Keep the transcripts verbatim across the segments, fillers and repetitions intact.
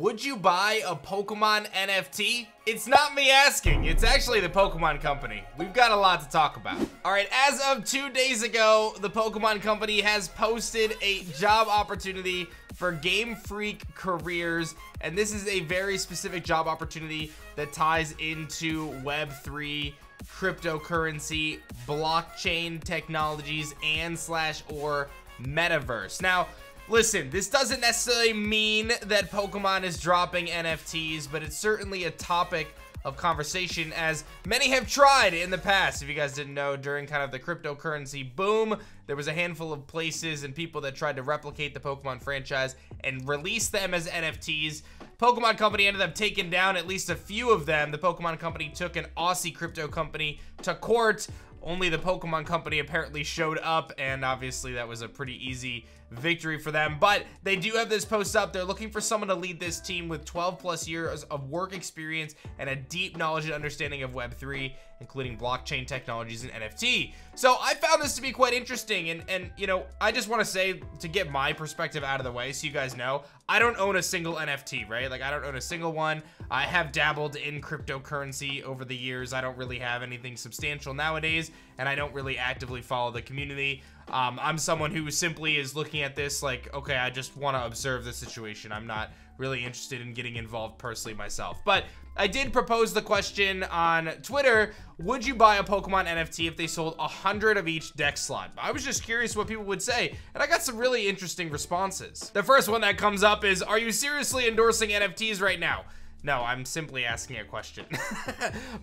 Would you buy a Pokemon N F T? It's not me asking, it's actually the Pokemon Company. We've got a lot to talk about. All right, as of two days ago, the Pokemon Company has posted a job opportunity for Game Freak careers, and this is a very specific job opportunity that ties into Web three, cryptocurrency, blockchain technologies, and slash or metaverse. Now, listen, this doesn't necessarily mean that Pokemon is dropping N F Ts, but it's certainly a topic of conversation, as many have tried in the past. If you guys didn't know, during kind of the cryptocurrency boom, there was a handful of places and people that tried to replicate the Pokemon franchise and release them as N F Ts. Pokemon Company ended up taking down at least a few of them. The Pokemon Company took an Aussie crypto company to court. Only the Pokemon Company apparently showed up, and obviously that was a pretty easy victory for them. But they do have this post up. They're looking for someone to lead this team with twelve plus years of work experience and a deep knowledge and understanding of Web three, including blockchain technologies and N F T. So I found this to be quite interesting, and, and you know, I just want to say, to get my perspective out of the way so you guys know, I don't own a single N F T, right? Like, I don't own a single one. I have dabbled in cryptocurrency over the years. I don't really have anything substantial nowadays, and I don't really actively follow the community. Um, I'm someone who simply is looking at this like, okay, I just want to observe the situation. I'm not really interested in getting involved personally myself. But I did propose the question on Twitter, would you buy a Pokemon N F T if they sold one hundred of each dex slot? I was just curious what people would say, and I got some really interesting responses. The first one that comes up is, are you seriously endorsing N F Ts right now? No, I'm simply asking a question.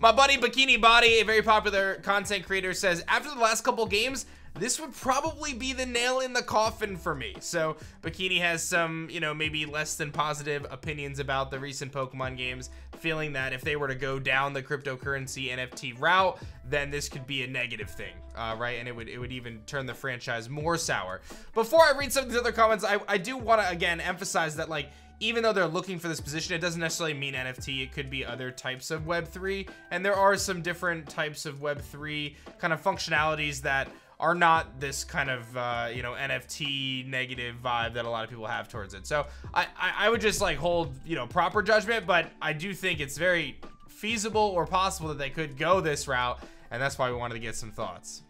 My buddy Bikini Body, a very popular content creator, says, after the last couple games, this would probably be the nail in the coffin for me. So Bikini has some, you know, maybe less than positive opinions about the recent Pokemon games, feeling that if they were to go down the cryptocurrency N F T route, then this could be a negative thing, uh, right? And it would it would even turn the franchise more sour. Before I read some of these other comments, I, I do want to, again, emphasize that, like, even though they're looking for this position, it doesn't necessarily mean N F T. It could be other types of Web three. And there are some different types of Web three kind of functionalities that are not this kind of, uh, you know, N F T negative vibe that a lot of people have towards it. So I, I, I would just, like, hold, you know, proper judgment, but I do think it's very feasible or possible that they could go this route, and that's why we wanted to get some thoughts.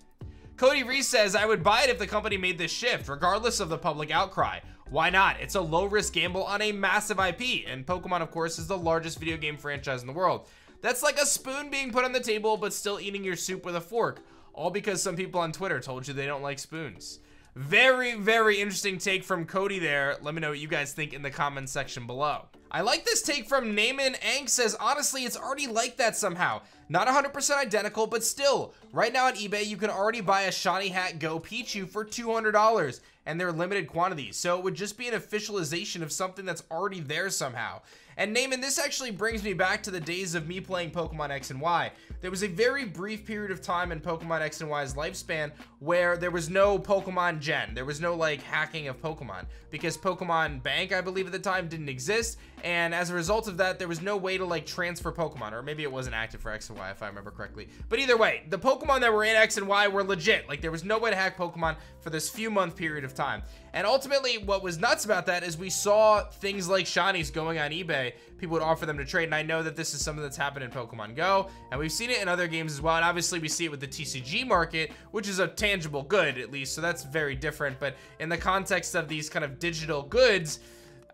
Cody Reese says, I would buy it if the company made this shift, regardless of the public outcry. Why not? It's a low-risk gamble on a massive I P, and Pokemon, of course, is the largest video game franchise in the world. That's like a spoon being put on the table, but still eating your soup with a fork. All because some people on Twitter told you they don't like spoons. Very, very interesting take from Cody there. Let me know what you guys think in the comments section below. I like this take from Naaman Ankh, says, honestly, it's already like that somehow. Not one hundred percent identical, but still. Right now on eBay, you can already buy a Shiny Hat Go Pichu for two hundred dollars, and they're limited quantities. So it would just be an officialization of something that's already there somehow. And Naaman, this actually brings me back to the days of me playing Pokemon X and Y. There was a very brief period of time in Pokemon X and Y's lifespan where there was no Pokemon Gen. There was no, like, hacking of Pokemon, because Pokemon Bank, I believe at the time, didn't exist. And as a result of that, there was no way to, like, transfer Pokemon, or maybe it wasn't active for X and Y if I remember correctly. But either way, the Pokemon that were in X and Y were legit. Like, there was no way to hack Pokemon for this few month period of time. And ultimately, what was nuts about that is we saw things like Shinies going on eBay. People would offer them to trade, and I know that this is something that's happened in Pokemon Go, and we've seen it in other games as well, and obviously we see it with the T C G market, which is a tangible good, at least, so that's very different. But in the context of these kind of digital goods,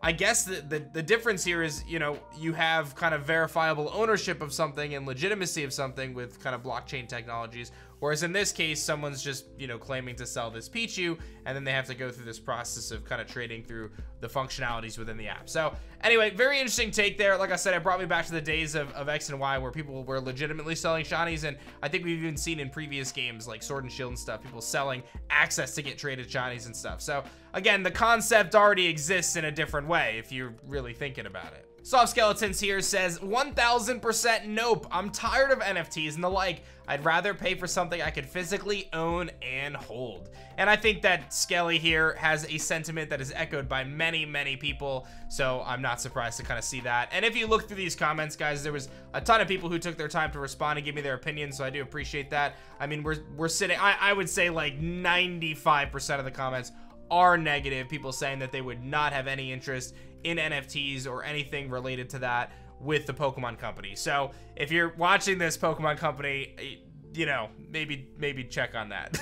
I guess the, the, the difference here is, you know, you have kind of verifiable ownership of something and legitimacy of something with kind of blockchain technologies. Whereas in this case, someone's just, you know, claiming to sell this Pichu, and then they have to go through this process of kind of trading through the functionalities within the app. So anyway, very interesting take there. Like I said, it brought me back to the days of, of X and Y where people were legitimately selling Shinies. And I think we've even seen in previous games like Sword and Shield and stuff, people selling access to get traded Shinies and stuff. So again, the concept already exists in a different way if you're really thinking about it. Soft Skeletons here says, one thousand percent nope. I'm tired of N F Ts and the like. I'd rather pay for something I could physically own and hold. And I think that Skelly here has a sentiment that is echoed by many, many people. So I'm not surprised to kind of see that. And if you look through these comments, guys, there was a ton of people who took their time to respond and give me their opinion. So I do appreciate that. I mean, we're, we're sitting, I, I would say like ninety-five percent of the comments are negative, people saying that they would not have any interest in N F Ts or anything related to that with the Pokemon Company. So if you're watching this, Pokemon Company, you know, maybe maybe check on that.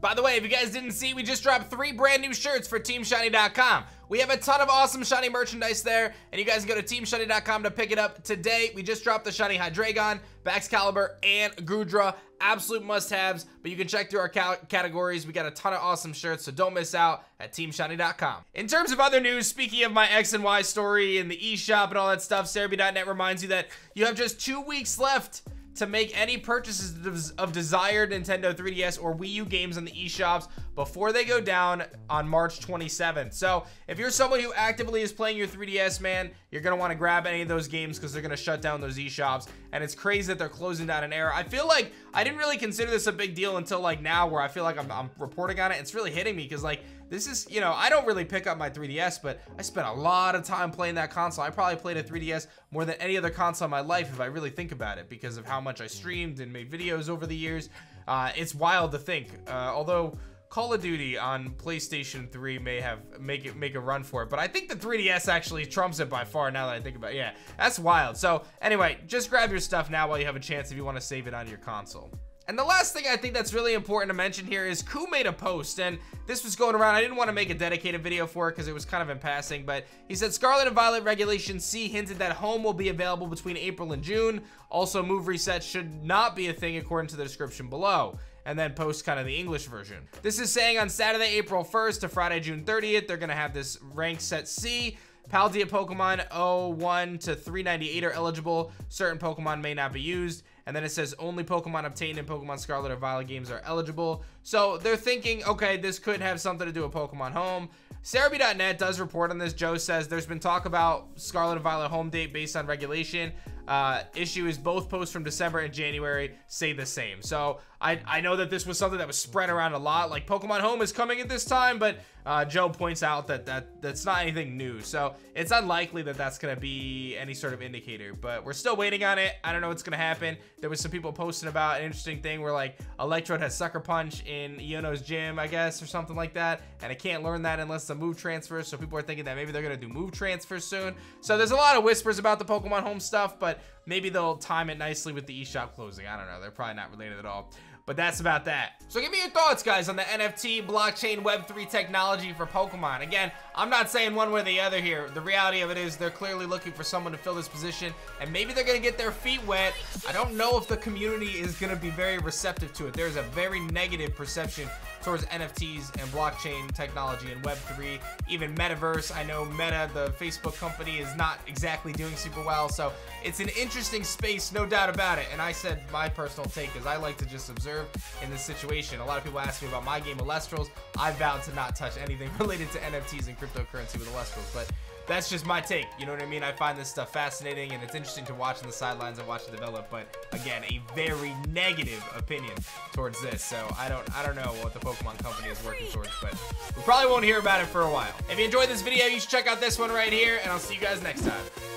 By the way, if you guys didn't see, we just dropped three brand new shirts for Team Shiny dot com. We have a ton of awesome shiny merchandise there, and you guys can go to Team Shiny dot com to pick it up today. We just dropped the shiny Hydreigon, Baxcalibur, and Goodra. Absolute must-haves, but you can check through our categories. We got a ton of awesome shirts, so don't miss out at Team Shiny dot com. In terms of other news, speaking of my X and Y story and the eShop and all that stuff, Serebii dot net reminds you that you have just two weeks left to make any purchases of desired Nintendo three D S or Wii U games on the eShops before they go down on March twenty-seventh. So if you're someone who actively is playing your three D S, man, you're gonna wanna grab any of those games because they're gonna shut down those eShops. And it's crazy that they're closing down an era. I feel like I didn't really consider this a big deal until like now, where I feel like I'm, I'm reporting on it. It's really hitting me because like, this is, you know, I don't really pick up my three D S, but I spent a lot of time playing that console. I probably played a three D S more than any other console in my life if I really think about it, because of how much I streamed and made videos over the years. Uh, it's wild to think, uh, although Call of Duty on PlayStation three may have make it make a run for it, but I think the three D S actually trumps it by far now that I think about it. Yeah, that's wild. So anyway, just grab your stuff now while you have a chance if you want to save it on your console. And the last thing I think that's really important to mention here is Ku made a post, and this was going around. I didn't want to make a dedicated video for it because it was kind of in passing, but he said Scarlet and Violet Regulation C hinted that home will be available between April and June. Also, move resets should not be a thing according to the description below. And then post kind of the English version. This is saying on Saturday, April first to Friday, June thirtieth, they're gonna have this rank set C. Paldea Pokemon oh one to three ninety-eight are eligible. Certain Pokemon may not be used. And then it says only Pokemon obtained in Pokemon Scarlet or Violet games are eligible. So they're thinking, okay, this could have something to do with Pokemon Home. Serebii dot net does report on this. Joe says there's been talk about Scarlet and Violet home date based on regulation. Uh, issue is both posts from December and January say the same. So I, I know that this was something that was spread around a lot. Like Pokemon Home is coming at this time, but uh, Joe points out that, that that's not anything new. So it's unlikely that that's going to be any sort of indicator, but we're still waiting on it. I don't know what's going to happen. There was some people posting about an interesting thing where like Electrode has Sucker Punch in Iono's gym, I guess, or something like that. And I can't learn that unless the move transfer. So people are thinking that maybe they're going to do move transfer soon. So there's a lot of whispers about the Pokemon Home stuff, but maybe they'll time it nicely with the eShop closing. I don't know. They're probably not related at all. But that's about that. So give me your thoughts, guys, on the N F T, blockchain, Web three technology for Pokemon. Again, I'm not saying one way or the other here. The reality of it is they're clearly looking for someone to fill this position, and maybe they're going to get their feet wet. I don't know if the community is going to be very receptive to it. There's a very negative perception towards N F Ts and blockchain technology and Web three, even metaverse. I know Meta, the Facebook company, is not exactly doing super well. So it's an interesting space, no doubt about it. And I said my personal take is I like to just observe in this situation. A lot of people ask me about my game Alestrals. I vowed to not touch anything related to N F Ts and cryptocurrency with Alestrals, but that's just my take. You know what I mean? I find this stuff fascinating, and it's interesting to watch on the sidelines and watch it develop. But again, a very negative opinion towards this. So I don't, I don't know what the Pokemon Company is working towards, but we probably won't hear about it for a while. If you enjoyed this video, you should check out this one right here, and I'll see you guys next time.